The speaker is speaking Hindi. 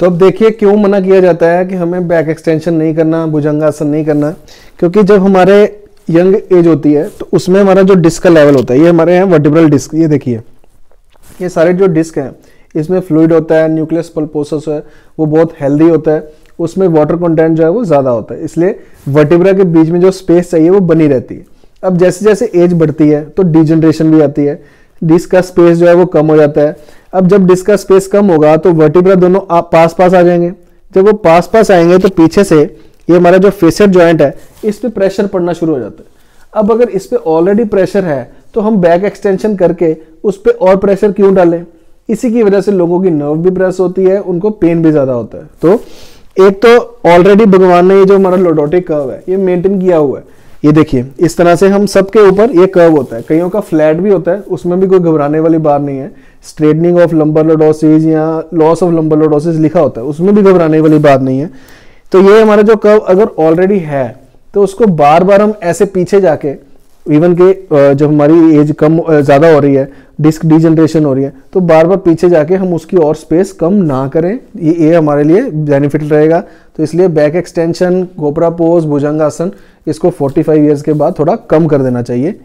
तो अब देखिए क्यों मना किया जाता है कि हमें बैक एक्सटेंशन नहीं करना, भुजंगासन नहीं करना, क्योंकि जब हमारे यंग एज होती है तो उसमें हमारा जो डिस्क का लेवल होता है, ये हमारे हैं वर्टिब्रल डिस्क, ये देखिए ये सारे जो डिस्क हैं इसमें फ्लूइड होता है, न्यूक्लियस पल्पोसस है वो बहुत हेल्दी होता है, उसमें वाटर कंटेंट जो है वो ज़्यादा होता है, इसलिए वर्टिब्रा के बीच में जो स्पेस चाहिए वो बनी रहती है। अब जैसे जैसे एज बढ़ती है तो डिजनरेशन भी आती है, डिस्क का स्पेस जो है वो कम हो जाता है। अब जब डिस्क का स्पेस कम होगा तो वर्टिब्रा दोनों आप पास पास आ जाएंगे, जब वो पास पास आएंगे तो पीछे से ये हमारा जो फेसेट जॉइंट है इस पे प्रेशर पड़ना शुरू हो जाता है। अब अगर इस पे ऑलरेडी प्रेशर है तो हम बैक एक्सटेंशन करके उस पे और प्रेशर क्यों डालें? इसी की वजह से लोगों की नर्व भी प्रेस होती है, उनको पेन भी ज़्यादा होता है। तो एक तो ऑलरेडी भगवान ने ये जो हमारा लॉर्डोटिक कर्व है ये मेंटेन किया हुआ है, ये देखिए इस तरह से हम सबके ऊपर ये कर्व होता है, कईयों का फ्लैट भी होता है, उसमें भी कोई घबराने वाली बात नहीं है। स्ट्रेटनिंग ऑफ लंबर लॉर्डोसिस या लॉस ऑफ लंबर लॉर्डोसिस लिखा होता है, उसमें भी घबराने वाली बात नहीं है। तो ये हमारा जो कर्व अगर ऑलरेडी है तो उसको बार बार हम ऐसे पीछे जाके, इवन के जब हमारी एज कम ज़्यादा हो रही है, डिस्क डिजनरेशन हो रही है, तो बार बार पीछे जाके हम उसकी और स्पेस कम ना करें, ये हमारे लिए बेनिफिट रहेगा। तो इसलिए back extension, cobra pose, bhujangasana इसको 45 ईयर्स के बाद थोड़ा कम कर देना चाहिए।